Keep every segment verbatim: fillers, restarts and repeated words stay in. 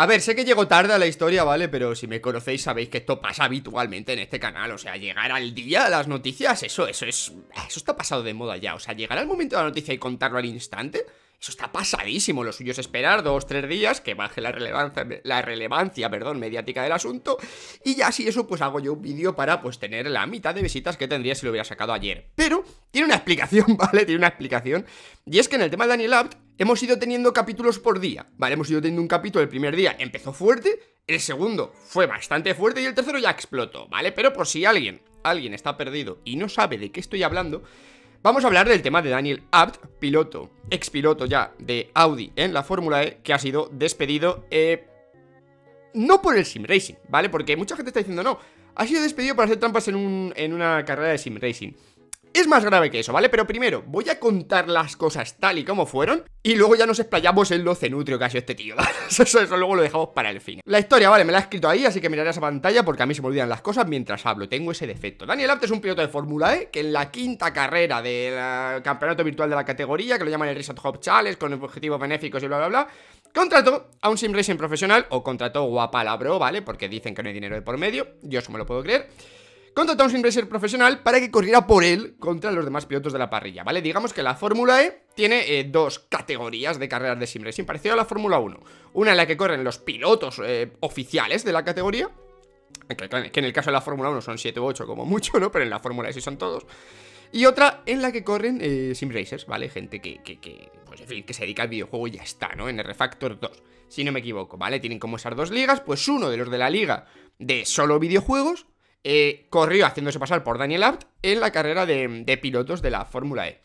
A ver, sé que llego tarde a la historia, ¿vale? Pero si me conocéis sabéis que esto pasa habitualmente en este canal. O sea, llegar al día a las noticias, eso, eso es... Eso está pasado de moda ya. O sea, llegar al momento de la noticia y contarlo al instante, eso está pasadísimo. Lo suyo es esperar dos, tres días, que baje la relevancia, la relevancia, perdón, mediática del asunto. Y ya si eso, pues hago yo un vídeo para, pues, tener la mitad de visitas que tendría si lo hubiera sacado ayer. Pero tiene una explicación, ¿vale? Tiene una explicación. Y es que en el tema de Daniel Abt hemos ido teniendo capítulos por día, ¿vale? Hemos ido teniendo un capítulo el primer día, empezó fuerte, el segundo fue bastante fuerte y el tercero ya explotó, ¿vale? Pero por si alguien, alguien está perdido y no sabe de qué estoy hablando, vamos a hablar del tema de Daniel Abt, piloto, expiloto ya de Audi en la Fórmula E, que ha sido despedido, eh, no por el sim racing, ¿vale? Porque mucha gente está diciendo, no, ha sido despedido por hacer trampas en, un, en una carrera de sim racing. Es más grave que eso, ¿vale? Pero primero voy a contar las cosas tal y como fueron y luego ya nos explayamos en lo cenutrio que ha sido este tío, ¿vale? Eso, eso, eso luego lo dejamos para el fin. La historia, ¿vale? Me la he escrito ahí, así que miraré esa pantalla porque a mí se me olvidan las cosas mientras hablo. Tengo ese defecto. Daniel Abt es un piloto de Fórmula E que en la quinta carrera del campeonato virtual de la categoría, que lo llaman el Reset Hop Challenge, con objetivos benéficos y bla, bla, bla, contrató a un sim racing profesional, o contrató guapalabro, ¿vale? Porque dicen que no hay dinero de por medio. Yo eso me lo puedo creer. Contrató a un sim racer profesional para que corriera por él contra los demás pilotos de la parrilla, ¿vale? Digamos que la Fórmula E tiene eh, dos categorías de carreras de sim racing, parecido a la Fórmula uno. Una en la que corren los pilotos eh, oficiales de la categoría, que, que en el caso de la Fórmula uno son siete u ocho como mucho, ¿no? Pero en la Fórmula E sí son todos. Y otra en la que corren eh, sim racers, ¿vale? Gente que, que, que, pues en fin, que se dedica al videojuego y ya está, ¿no? En R-Factor dos, si no me equivoco, ¿vale? Tienen como esas dos ligas, pues uno de los de la liga de solo videojuegos Eh, corrió haciéndose pasar por Daniel Abt en la carrera de, de pilotos de la Fórmula E.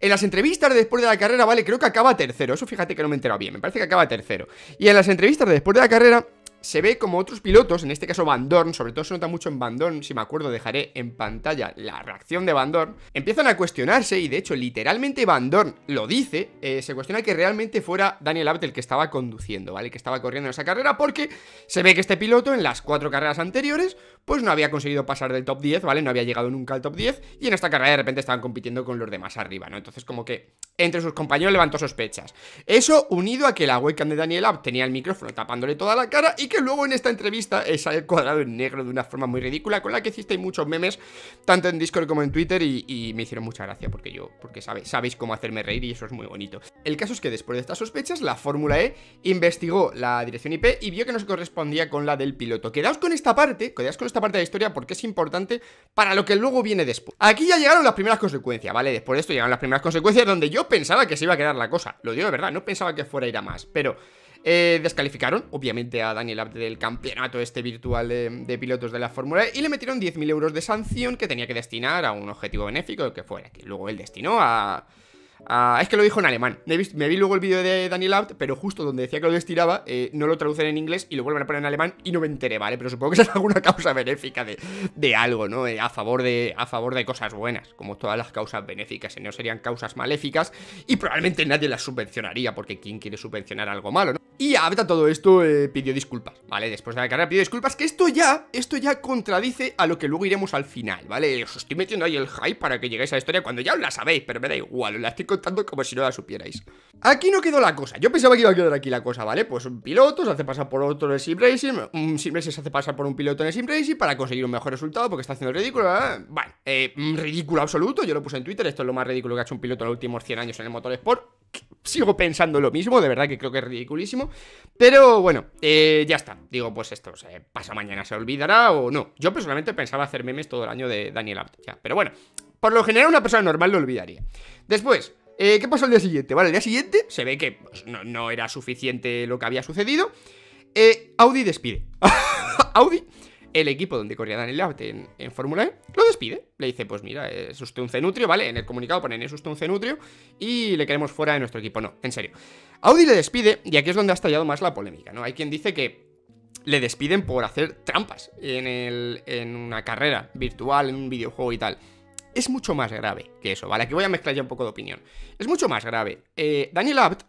En las entrevistas de después de la carrera, vale, creo que acaba tercero. Eso fíjate que no me he enterado bien, me parece que acaba tercero. Y en las entrevistas de después de la carrera se ve como otros pilotos, en este caso Vandoorne, sobre todo se nota mucho en Vandoorne, si me acuerdo dejaré en pantalla la reacción de Vandoorne, empiezan a cuestionarse, y de hecho literalmente Vandoorne lo dice, eh, se cuestiona que realmente fuera Daniel Abt el que estaba conduciendo, ¿vale? El que estaba corriendo en esa carrera, porque se ve que este piloto en las cuatro carreras anteriores pues no había conseguido pasar del top diez, ¿vale? No había llegado nunca al top diez, y en esta carrera de repente estaban compitiendo con los demás arriba, ¿no? Entonces como que entre sus compañeros levantó sospechas. Eso unido a que la webcam de Daniel Abt tenía el micrófono tapándole toda la cara, y que luego en esta entrevista sale cuadrado en negro de una forma muy ridícula, con la que hicisteis muchos memes, tanto en Discord como en Twitter, y, y me hicieron mucha gracia, porque yo, porque sabe, sabéis cómo hacerme reír, y eso es muy bonito. El caso es que después de estas sospechas, la Fórmula E investigó la dirección I P y vio que no se correspondía con la del piloto. Quedaos con esta parte, quedaos con esta parte de la historia, porque es importante para lo que luego viene después. Aquí ya llegaron las primeras consecuencias, ¿vale? Después de esto llegaron las primeras consecuencias, donde yo pensaba que se iba a quedar la cosa. Lo digo de verdad, no pensaba que fuera a ir a más, pero... Eh, descalificaron, obviamente, a Daniel Abt del campeonato este virtual de, de pilotos de la Fórmula E, y le metieron diez mil euros de sanción que tenía que destinar a un objetivo benéfico, que fuera, que luego él destinó a... Ah, es que lo dijo en alemán. Me, vi, me vi luego el vídeo de Daniel Abt, pero justo donde decía que lo destiraba, eh, no lo traducen en inglés y lo vuelven a poner en alemán, y no me enteré, ¿vale? Pero supongo que es alguna causa benéfica de, de algo, ¿no? Eh, a, favor de, a favor de cosas buenas, como todas las causas benéficas, si no serían causas maléficas, y probablemente nadie las subvencionaría, porque ¿quién quiere subvencionar algo malo, no? Y Abt a todo esto eh, pidió disculpas, ¿vale? Después de la carrera pidió disculpas, que esto ya, esto ya contradice a lo que luego iremos al final, ¿vale? Os estoy metiendo ahí el hype para que lleguéis a la historia cuando ya la sabéis, pero me da igual, la estoy contando como si no la supierais. Aquí no quedó la cosa, yo pensaba que iba a quedar aquí la cosa, ¿vale? Pues un piloto se hace pasar por otro en el sim racing, un sim racing se hace pasar por un piloto en el sim racing para conseguir un mejor resultado porque está haciendo el ridículo, ¿eh? Bueno, eh, ridículo absoluto, yo lo puse en Twitter, esto es lo más ridículo que ha hecho un piloto en los últimos cien años en el motorsport. Sigo pensando lo mismo, de verdad que creo que es ridiculísimo. Pero bueno, eh, ya está. Digo, pues esto, o sea, pasa mañana, se olvidará o no. Yo personalmente pensaba hacer memes todo el año de Daniel Abt, ya. Pero bueno, por lo general una persona normal lo olvidaría. Después, eh, ¿qué pasó el día siguiente? Vale, el día siguiente se ve que pues, no, no era suficiente lo que había sucedido. eh, Audi despide Audi, el equipo donde corría Daniel Abt en, en Fórmula E, lo despide. Le dice, pues mira, es usted un cenutrio, ¿vale? En el comunicado ponen, es usted un cenutrio y le queremos fuera de nuestro equipo. No, en serio. Audi le despide, y aquí es donde ha estallado más la polémica, ¿no? Hay quien dice que le despiden por hacer trampas en, el, en una carrera virtual, en un videojuego y tal. Es mucho más grave que eso, ¿vale? Aquí voy a mezclar ya un poco de opinión. Es mucho más grave. Eh, Daniel Abt,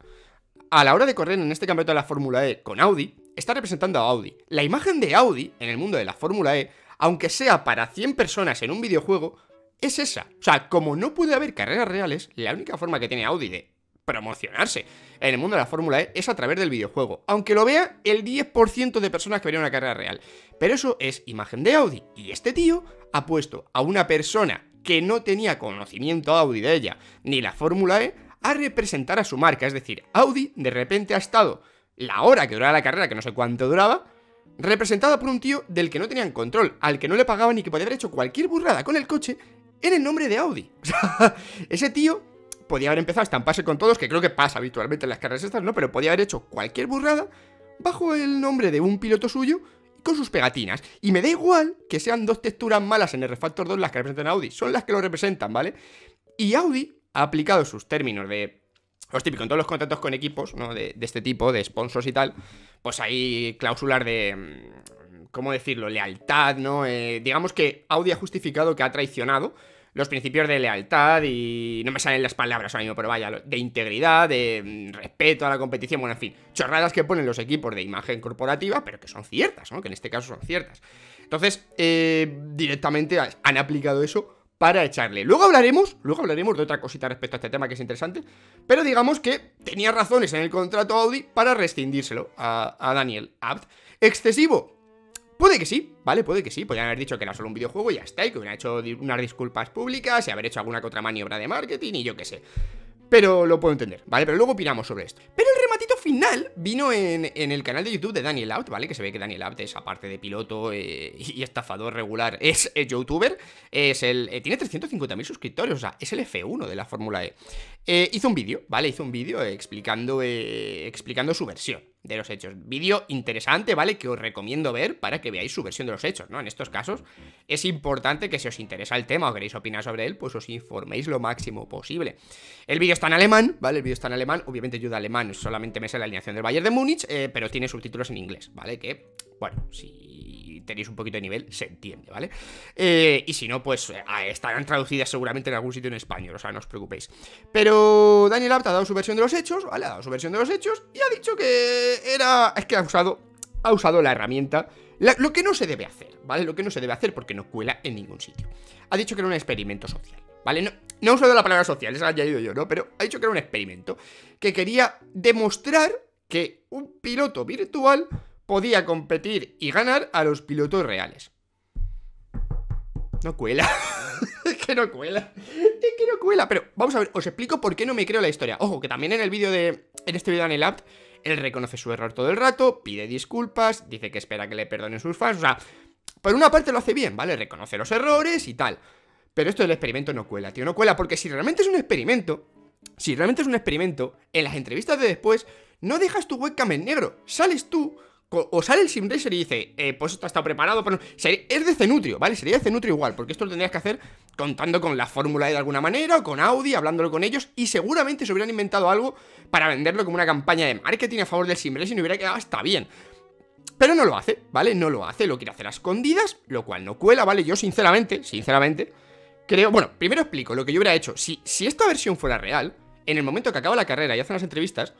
a la hora de correr en este campeonato de la Fórmula E con Audi, está representando a Audi. La imagen de Audi en el mundo de la Fórmula E, aunque sea para cien personas en un videojuego, es esa. O sea, como no puede haber carreras reales, la única forma que tiene Audi de promocionarse en el mundo de la Fórmula E es a través del videojuego, aunque lo vea el diez por ciento de personas que verían una carrera real. Pero eso es imagen de Audi, y este tío ha puesto a una persona que no tenía conocimiento Audi de ella, ni la Fórmula E, a representar a su marca. Es decir, Audi de repente ha estado la hora que duraba la carrera, que no sé cuánto duraba, representada por un tío del que no tenían control, al que no le pagaban y que podía haber hecho cualquier burrada con el coche en el nombre de Audi. O sea, ese tío podía haber empezado a estamparse con todos, que creo que pasa habitualmente en las carreras estas, ¿no? Pero podía haber hecho cualquier burrada bajo el nombre de un piloto suyo con sus pegatinas. Y me da igual que sean dos texturas malas en R Factor dos las que representan a Audi, son las que lo representan, ¿vale? Y Audi ha aplicado sus términos de... Os típico, en todos los contratos con equipos, ¿no? De, de este tipo, de sponsors y tal, pues hay cláusulas de... ¿Cómo decirlo? Lealtad, ¿no? Eh, digamos que Audi ha justificado que ha traicionado los principios de lealtad y... No me salen las palabras ahora mismo, pero vaya, de integridad, de respeto a la competición, bueno, en fin, chorradas que ponen los equipos de imagen corporativa, pero que son ciertas, ¿no? Que en este caso son ciertas. Entonces, eh, directamente han aplicado eso para echarle. Luego hablaremos, luego hablaremos de otra cosita respecto a este tema que es interesante, pero digamos que tenía razones en el contrato Audi para rescindírselo a, a Daniel Abt. ¿Excesivo? Puede que sí, ¿vale? Puede que sí, podrían haber dicho que era solo un videojuego y ya está, y que hubieran hecho unas disculpas públicas y haber hecho alguna que otra maniobra de marketing y yo qué sé. Pero lo puedo entender, ¿vale? Pero luego opinamos sobre esto. Pero el rematito final vino en, en el canal de YouTube de Daniel Abt, ¿vale? Que se ve que Daniel Abt es, aparte de piloto eh, y estafador regular, es, es youtuber, es el, eh, tiene trescientos cincuenta mil suscriptores, o sea, es el F uno de la Fórmula E. Eh, hizo un vídeo, ¿vale? Hizo un vídeo explicando, eh, explicando su versión de los hechos. Vídeo interesante, ¿vale? Que os recomiendo ver para que veáis su versión de los hechos, ¿no? En estos casos es importante que si os interesa el tema o queréis opinar sobre él, pues os informéis lo máximo posible. El vídeo está en alemán, ¿vale? El vídeo está en alemán. Obviamente yo de alemán solamente me sé la alineación del Bayern de Múnich, eh, pero tiene subtítulos en inglés, ¿vale? Que, bueno, si tenéis un poquito de nivel, se entiende, ¿vale? Eh, y si no, pues eh, estarán traducidas seguramente en algún sitio en español, o sea, no os preocupéis. Pero Daniel Abt ha dado su versión de los hechos, ¿vale? Ha dado su versión de los hechos y ha dicho que... Era... Es que ha usado, ha usado la herramienta la, lo que no se debe hacer, ¿vale? Lo que no se debe hacer porque no cuela en ningún sitio. Ha dicho que era un experimento social, ¿vale? No, no he usado la palabra social, esa la he añadido yo, ¿no? Pero ha dicho que era un experimento que quería demostrar que un piloto virtual podía competir y ganar a los pilotos reales. No cuela. Es que no cuela. Es que no cuela. Pero vamos a ver, os explico por qué no me creo la historia. Ojo, que también en el vídeo de... En este vídeo de Daniel Abt, él reconoce su error todo el rato, pide disculpas, dice que espera que le perdonen sus fans. O sea, por una parte lo hace bien, ¿vale? Reconoce los errores y tal. Pero esto del experimento no cuela, tío, no cuela. Porque si realmente es un experimento, si realmente es un experimento, en las entrevistas de después no dejas tu webcam en negro. Sales tú, o sale el SimRacer y dice, eh, pues esto está preparado, pero no. Es de Cenutrio, ¿vale? Sería de Cenutrio igual, porque esto lo tendrías que hacer contando con la Fórmula E de alguna manera, o con Audi, hablándolo con ellos, y seguramente se hubieran inventado algo para venderlo como una campaña de marketing a favor del SimRacing y hubiera quedado hasta bien. Pero no lo hace, ¿vale? No lo hace, lo quiere hacer a escondidas, lo cual no cuela, ¿vale? Yo sinceramente, sinceramente, creo... Bueno, primero explico lo que yo hubiera hecho. Si, si esta versión fuera real, en el momento que acaba la carrera y hacen las entrevistas,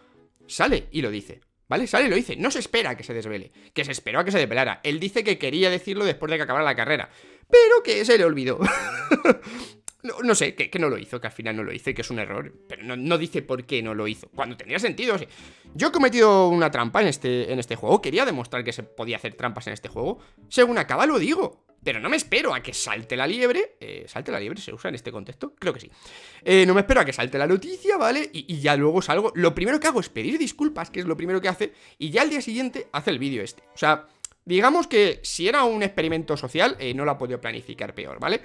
sale y lo dice. ¿Vale? Sale y lo dice. No se espera a que se desvele. Que se esperó a que se desvelara. Él dice que quería decirlo después de que acabara la carrera, pero que se le olvidó. no, no sé, que, que no lo hizo, que al final no lo hizo y que es un error. Pero no, no dice por qué no lo hizo, cuando tendría sentido. O sea, yo he cometido una trampa en este, en este juego. Quería demostrar que se podía hacer trampas en este juego. Según acaba lo digo. Pero no me espero a que salte la liebre. eh, ¿Salte la liebre se usa en este contexto? Creo que sí. eh, No me espero a que salte la noticia, ¿vale? Y, y ya luego salgo. Lo primero que hago es pedir disculpas, que es lo primero que hace. Y ya al día siguiente hace el vídeo este. O sea, digamos que si era un experimento social, eh, no lo ha podido planificar peor, ¿vale?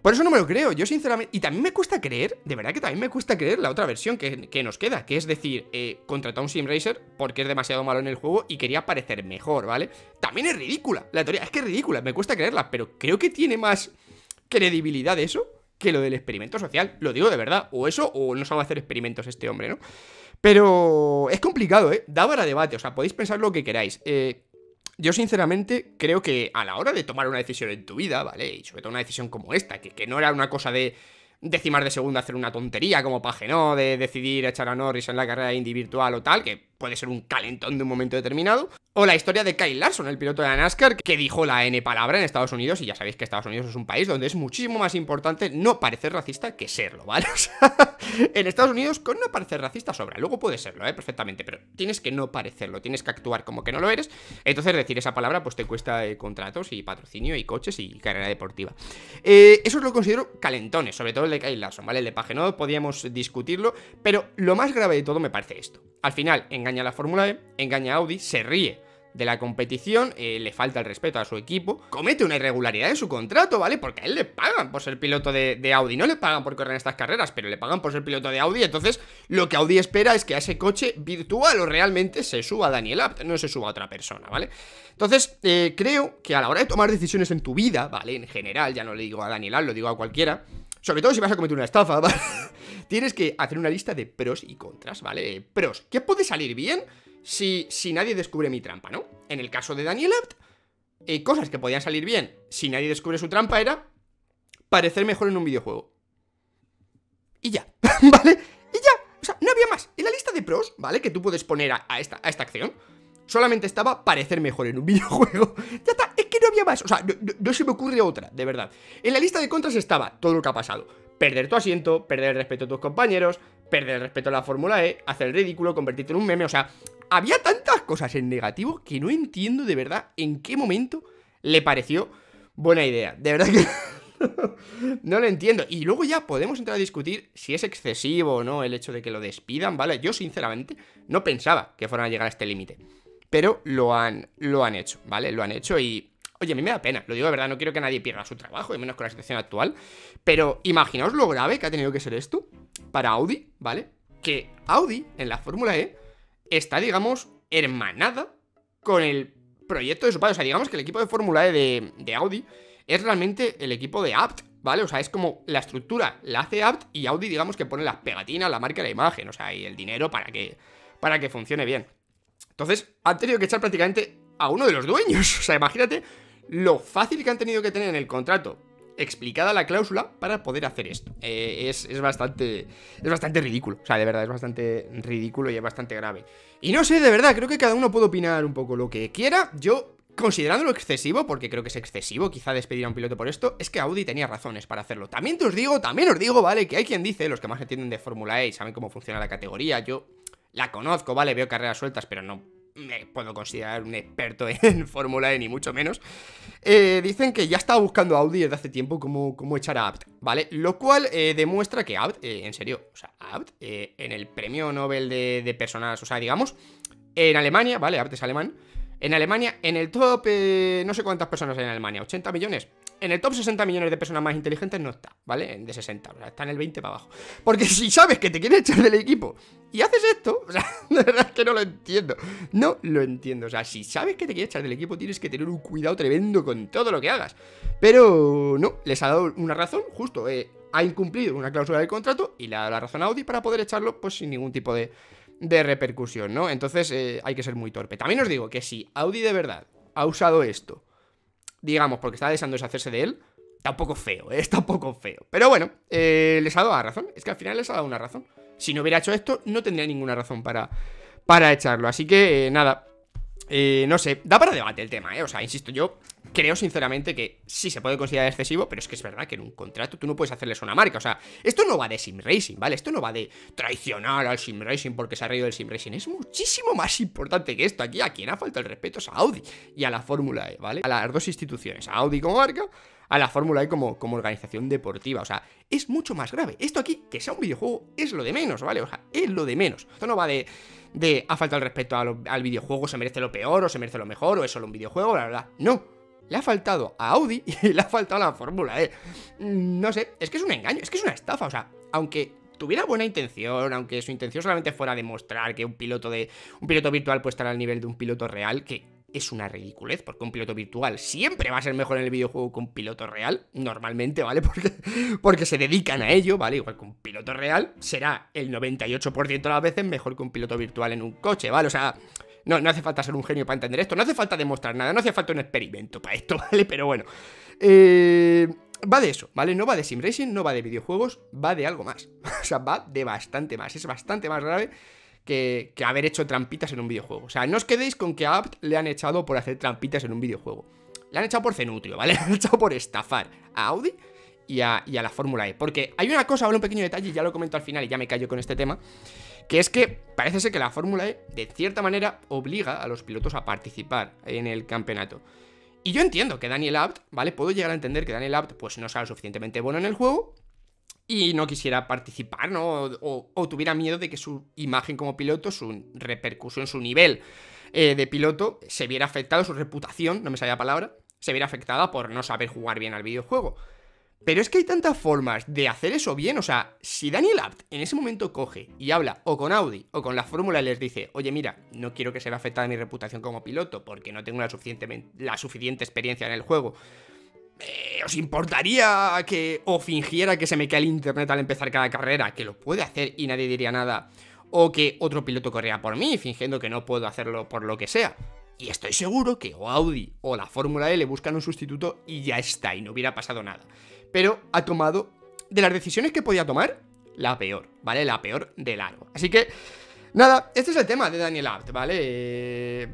Por eso no me lo creo, yo sinceramente... Y también me cuesta creer, de verdad que también me cuesta creer la otra versión que, que nos queda, que es decir, eh, contrató a un SimRacer porque es demasiado malo en el juego y quería parecer mejor, ¿vale? También es ridícula, la teoría, es que es ridícula, me cuesta creerla, pero creo que tiene más credibilidad eso que lo del experimento social, lo digo de verdad, o eso o no sabe hacer experimentos este hombre, ¿no? Pero es complicado, ¿eh? Da para debate, o sea, podéis pensar lo que queráis, eh... Yo sinceramente creo que a la hora de tomar una decisión en tu vida, ¿vale? Y sobre todo una decisión como esta, que, que no era una cosa de décimas de segundo hacer una tontería como Pagenaud, de decidir echar a Norris en la carrera de Indy virtual o tal, que puede ser un calentón de un momento determinado. O la historia de Kyle Larson, el piloto de la NASCAR, que dijo la N palabra en Estados Unidos, y ya sabéis que Estados Unidos es un país donde es muchísimo más importante no parecer racista que serlo, ¿vale? O sea, en Estados Unidos con no parecer racista sobra, luego puede serlo, ¿eh? Perfectamente, pero tienes que no parecerlo, tienes que actuar como que no lo eres, entonces decir esa palabra pues te cuesta eh, contratos y patrocinio y coches y carrera deportiva. Eh, eso lo considero calentones, sobre todo el de Kyle Larson, ¿vale? El de Pagenaud podíamos discutirlo, pero lo más grave de todo me parece esto. Al final engaña a la Fórmula E, engaña a Audi, se ríe de la competición, eh, le falta el respeto a su equipo, comete una irregularidad en su contrato, ¿vale? Porque a él le pagan por ser piloto de, de Audi, no le pagan por correr en estas carreras, pero le pagan por ser piloto de Audi, entonces lo que Audi espera es que a ese coche virtual o realmente se suba Daniel Abt, no se suba otra persona, ¿vale? Entonces, eh, creo que a la hora de tomar decisiones en tu vida, ¿vale? En general, ya no le digo a Daniel Abt, lo digo a cualquiera, sobre todo si vas a cometer una estafa, ¿vale? Tienes que hacer una lista de pros y contras, ¿vale? Pros, ¿qué puede salir bien si, si nadie descubre mi trampa, ¿no? En el caso de Daniel Abt, eh, cosas que podían salir bien si nadie descubre su trampa era parecer mejor en un videojuego. Y ya, ¿vale? Y ya, o sea, no había más. En la lista de pros, ¿vale? Que tú puedes poner a, a, esta, a esta acción, solamente estaba parecer mejor en un videojuego. Ya está, es que no había más. O sea, no, no, no se me ocurre otra, de verdad. En la lista de contras estaba todo lo que ha pasado: perder tu asiento, perder el respeto a tus compañeros, perder el respeto a la Fórmula E, hacer el ridículo, convertirte en un meme. O sea, había tantas cosas en negativo que no entiendo de verdad en qué momento le pareció buena idea. De verdad que no lo entiendo. Y luego ya podemos entrar a discutir si es excesivo o no el hecho de que lo despidan, ¿vale? Yo sinceramente no pensaba que fueran a llegar a este límite, pero lo han, lo han hecho, ¿vale? Lo han hecho y... oye, a mí me da pena, lo digo de verdad, no quiero que nadie pierda su trabajo, y menos con la situación actual. Pero imaginaos lo grave que ha tenido que ser esto para Audi, ¿vale? Que Audi, en la Fórmula E, está, digamos, hermanada con el proyecto de su padre. O sea, digamos que el equipo de Fórmula E de, de Audi es realmente el equipo de Abt, ¿vale? O sea, es como la estructura la hace Abt y Audi, digamos, que pone las pegatinas, la marca, la imagen, o sea, y el dinero para que, para que funcione bien. Entonces, han tenido que echar prácticamente a uno de los dueños. O sea, imagínate lo fácil que han tenido que tener en el contrato explicada la cláusula para poder hacer esto. eh, es, es bastante es bastante ridículo, o sea, de verdad, es bastante ridículo y es bastante grave. Y no sé, de verdad, creo que cada uno puede opinar un poco lo que quiera. Yo, considerando lo excesivo, porque creo que es excesivo quizá despedir a un piloto por esto, es que Audi tenía razones para hacerlo. También te os digo, también os digo, ¿vale? Que hay quien dice, los que más entienden de Fórmula E y saben cómo funciona la categoría, yo la conozco, ¿vale? Veo carreras sueltas, pero no me puedo considerar un experto en Fórmula E, ni mucho menos. eh, Dicen que ya estaba buscando a Audi desde hace tiempo cómo, cómo echar a Abt, ¿vale? Lo cual eh, demuestra que Abt, eh, en serio, o sea, Abt, eh, en el premio Nobel de, de personas, o sea, digamos, en Alemania, ¿vale? Abt es alemán. En Alemania, en el top, eh, no sé cuántas personas hay en Alemania, ochenta millones. En el top sesenta millones de personas más inteligentes no está, ¿vale? De sesenta, o sea, está en el veinte para abajo. Porque si sabes que te quieren echar del equipo y haces esto, o sea, de verdad es que no lo entiendo. No lo entiendo, o sea, si sabes que te quieren echar del equipo tienes que tener un cuidado tremendo con todo lo que hagas. Pero no, les ha dado una razón, justo, eh, ha incumplido una cláusula del contrato y le ha dado la razón a Audi para poder echarlo pues sin ningún tipo de... de repercusión, ¿no? Entonces eh, hay que ser muy torpe. También os digo que si Audi de verdad ha usado esto, digamos, porque estaba deseando deshacerse de él, está un poco feo, ¿eh? Está un poco feo. Pero bueno, eh, les ha dado la razón. Es que al final les ha dado una razón. Si no hubiera hecho esto, no tendría ninguna razón para, para echarlo. Así que, eh, nada, eh, no sé, da para debate el tema, ¿eh? O sea, insisto, yo creo sinceramente que sí se puede considerar excesivo, pero es que es verdad que en un contrato tú no puedes hacerles una marca. O sea, esto no va de sim racing, ¿vale? Esto no va de traicionar al sim racing porque se ha reído del sim racing. Es muchísimo más importante que esto. Aquí a quien ha faltado el respeto es a Audi y a la Fórmula E, ¿vale? A las dos instituciones, a Audi como marca, a la Fórmula E como, como organización deportiva. O sea, es mucho más grave. Esto aquí, que sea un videojuego, es lo de menos, ¿vale? O sea, es lo de menos. Esto no va de, de ha faltado el respeto a lo, al videojuego, se merece lo peor o se merece lo mejor o es solo un videojuego, la verdad. No. Le ha faltado a Audi y le ha faltado a la Fórmula E. No sé, es que es un engaño, es que es una estafa. O sea, aunque tuviera buena intención, aunque su intención solamente fuera demostrar que un piloto de un piloto virtual puede estar al nivel de un piloto real, que es una ridiculez, porque un piloto virtual siempre va a ser mejor en el videojuego que un piloto real, normalmente, ¿vale? Porque, porque se dedican a ello, ¿vale? Igual que un piloto real será el noventa y ocho por ciento de las veces mejor que un piloto virtual en un coche, ¿vale? O sea... No, no hace falta ser un genio para entender esto, no hace falta demostrar nada, no hace falta un experimento para esto, ¿vale? Pero bueno, eh, va de eso, ¿vale? No va de sim racing, no va de videojuegos, va de algo más. O sea, va de bastante más, es bastante más grave que, que haber hecho trampitas en un videojuego. O sea, no os quedéis con que a Abt le han echado por hacer trampitas en un videojuego. Le han echado por cenutrio, ¿vale? Le han echado por estafar a Audi y a, y a la Fórmula E. Porque hay una cosa, ahora un pequeño detalle, ya lo comento al final y ya me callo con este tema, que es que parece ser que la Fórmula E, de cierta manera, obliga a los pilotos a participar en el campeonato. Y yo entiendo que Daniel Abt, ¿vale? Puedo llegar a entender que Daniel Abt, pues, no sea lo suficientemente bueno en el juego y no quisiera participar, ¿no? O, o, o tuviera miedo de que su imagen como piloto, su repercusión, su nivel eh, de piloto, se viera afectado, su reputación, no me salía la palabra, se viera afectada por no saber jugar bien al videojuego. Pero es que hay tantas formas de hacer eso bien. O sea, si Daniel Abt en ese momento coge y habla o con Audi o con la Fórmula y les dice, oye, mira, no quiero que se vea afectada mi reputación como piloto porque no tengo la suficiente, la suficiente experiencia en el juego, eh, ¿os importaría que o fingiera que se me cae el internet al empezar cada carrera, que lo puede hacer y nadie diría nada, o que otro piloto corría por mí fingiendo que no puedo hacerlo por lo que sea? Y estoy seguro que o Audi o la Fórmula E le buscan un sustituto y ya está, y no hubiera pasado nada. Pero ha tomado, de las decisiones que podía tomar, la peor, ¿vale? La peor de largo. Así que, nada, este es el tema de Daniel Abt, ¿vale? Eh,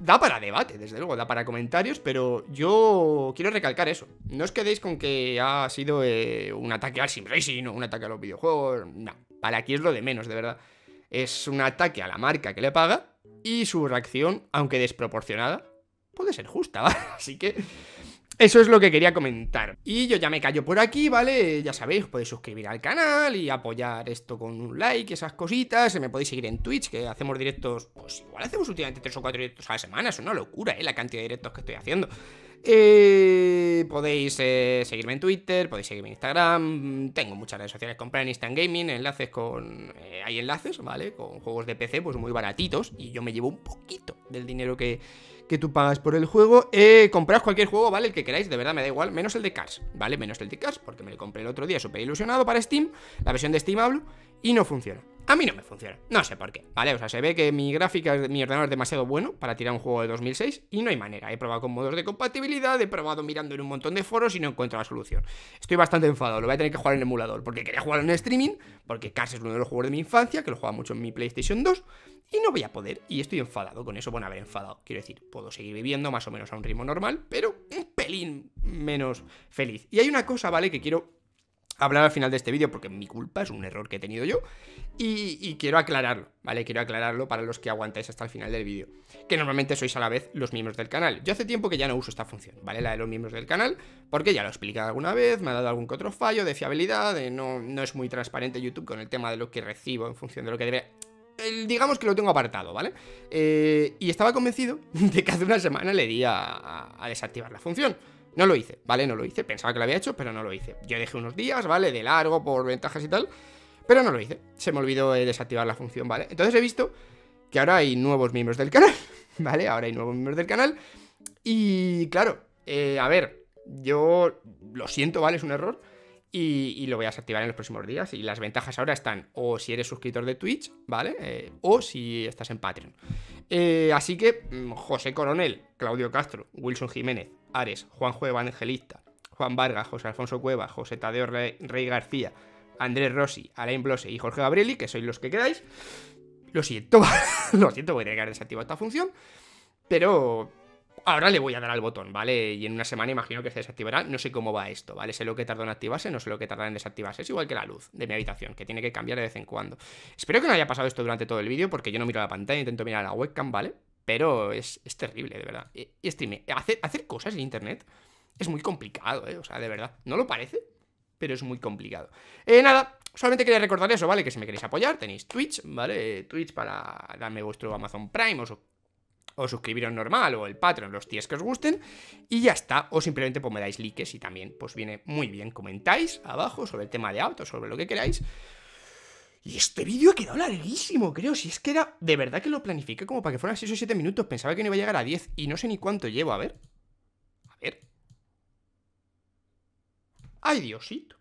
da para debate, desde luego, da para comentarios, pero yo quiero recalcar eso. No os quedéis con que ha sido eh, un ataque al sim racing o un ataque a los videojuegos, no. Para aquí es lo de menos, de verdad. Es un ataque a la marca que le paga y su reacción, aunque desproporcionada, puede ser justa, ¿vale? Así que... eso es lo que quería comentar. Y yo ya me callo por aquí, ¿vale? Ya sabéis, podéis suscribir al canal y apoyar esto con un like, esas cositas. Me podéis seguir en Twitch, que hacemos directos... pues igual hacemos últimamente tres o cuatro directos a la semana. Es una locura, ¿eh? La cantidad de directos que estoy haciendo. Eh, podéis eh, seguirme en Twitter, podéis seguirme en Instagram. Tengo muchas redes sociales. Comprar en Instant Gaming, enlaces con... Eh, hay enlaces, ¿vale? Con juegos de P C, pues muy baratitos. Y yo me llevo un poquito del dinero que... que tú pagas por el juego. Eh, compraos cualquier juego, ¿vale? El que queráis, de verdad, me da igual, menos el de Cars, ¿vale? Menos el de Cars, porque me lo compré el otro día súper ilusionado para Steam, la versión de Steam hablo, y no funciona. A mí no me funciona, no sé por qué, ¿vale? O sea, se ve que mi gráfica, mi ordenador es demasiado bueno para tirar un juego de dos mil seis y no hay manera. He probado con modos de compatibilidad, he probado mirando en un montón de foros y no encuentro la solución. Estoy bastante enfadado, lo voy a tener que jugar en emulador, porque quería jugar en streaming, porque Cars es uno de los juegos de mi infancia, que lo jugaba mucho en mi PlayStation dos, y no voy a poder, y estoy enfadado con eso. Bueno, haber enfadado, quiero decir, puedo seguir viviendo más o menos a un ritmo normal, pero un pelín menos feliz. Y hay una cosa, ¿vale?, que quiero hablar al final de este vídeo, porque mi culpa, es un error que he tenido yo, y, y quiero aclararlo, ¿vale? Quiero aclararlo para los que aguantáis hasta el final del vídeo, que normalmente sois a la vez los miembros del canal. Yo hace tiempo que ya no uso esta función, ¿vale? La de los miembros del canal, porque ya lo he explicado alguna vez, me ha dado algún que otro fallo de fiabilidad, de no, no es muy transparente YouTube con el tema de lo que recibo en función de lo que debe... digamos que lo tengo apartado, ¿vale? Eh, y estaba convencido de que hace una semana le di a, a, a desactivar la función. No lo hice, ¿vale? No lo hice. Pensaba que lo había hecho, pero no lo hice. Yo dejé unos días, ¿vale? De largo, por ventajas y tal, pero no lo hice. Se me olvidó eh, desactivar la función, ¿vale? Entonces he visto que ahora hay nuevos miembros del canal, ¿vale? Ahora hay nuevos miembros del canal. Y, claro, eh, a ver, yo lo siento, ¿vale? Es un error. Y, y lo voy a desactivar en los próximos días. Y las ventajas ahora están o si eres suscriptor de Twitch, ¿vale? Eh, o si estás en Patreon. Eh, así que José Coronel, Claudio Castro, Wilson Jiménez, Ares, Juanjo Evangelista, Juan Vargas, José Alfonso Cueva, José Tadeo Rey, Rey García, Andrés Rossi, Alain Blose y Jorge Gabrieli, que sois los que quedáis. Lo siento, lo siento, voy a tener que desactivar esta función. Pero... ahora le voy a dar al botón, ¿vale? Y en una semana imagino que se desactivará. No sé cómo va esto, ¿vale? Sé lo que tarda en activarse, no sé lo que tarda en desactivarse. Es igual que la luz de mi habitación, que tiene que cambiar de vez en cuando. Espero que no haya pasado esto durante todo el vídeo, porque yo no miro la pantalla, intento mirar la webcam, ¿vale? Pero es, es terrible, de verdad. Y, y streame, hacer, hacer cosas en internet es muy complicado, ¿eh? O sea, de verdad. ¿No lo parece? Pero es muy complicado. Eh, nada... solamente quería recordar eso, ¿vale? Que si me queréis apoyar, tenéis Twitch, ¿vale? Twitch para darme vuestro Amazon Prime, os o suscribiros normal, o el Patreon, los tiers que os gusten, y ya está. O simplemente pues me dais likes y también pues viene muy bien. Comentáis abajo sobre el tema de autos, sobre lo que queráis. Y este vídeo ha quedado larguísimo, creo. Si es que era, de verdad que lo planifiqué como para que fueran seis o siete minutos. Pensaba que no iba a llegar a diez y no sé ni cuánto llevo. A ver, a ver. Ay, Diosito.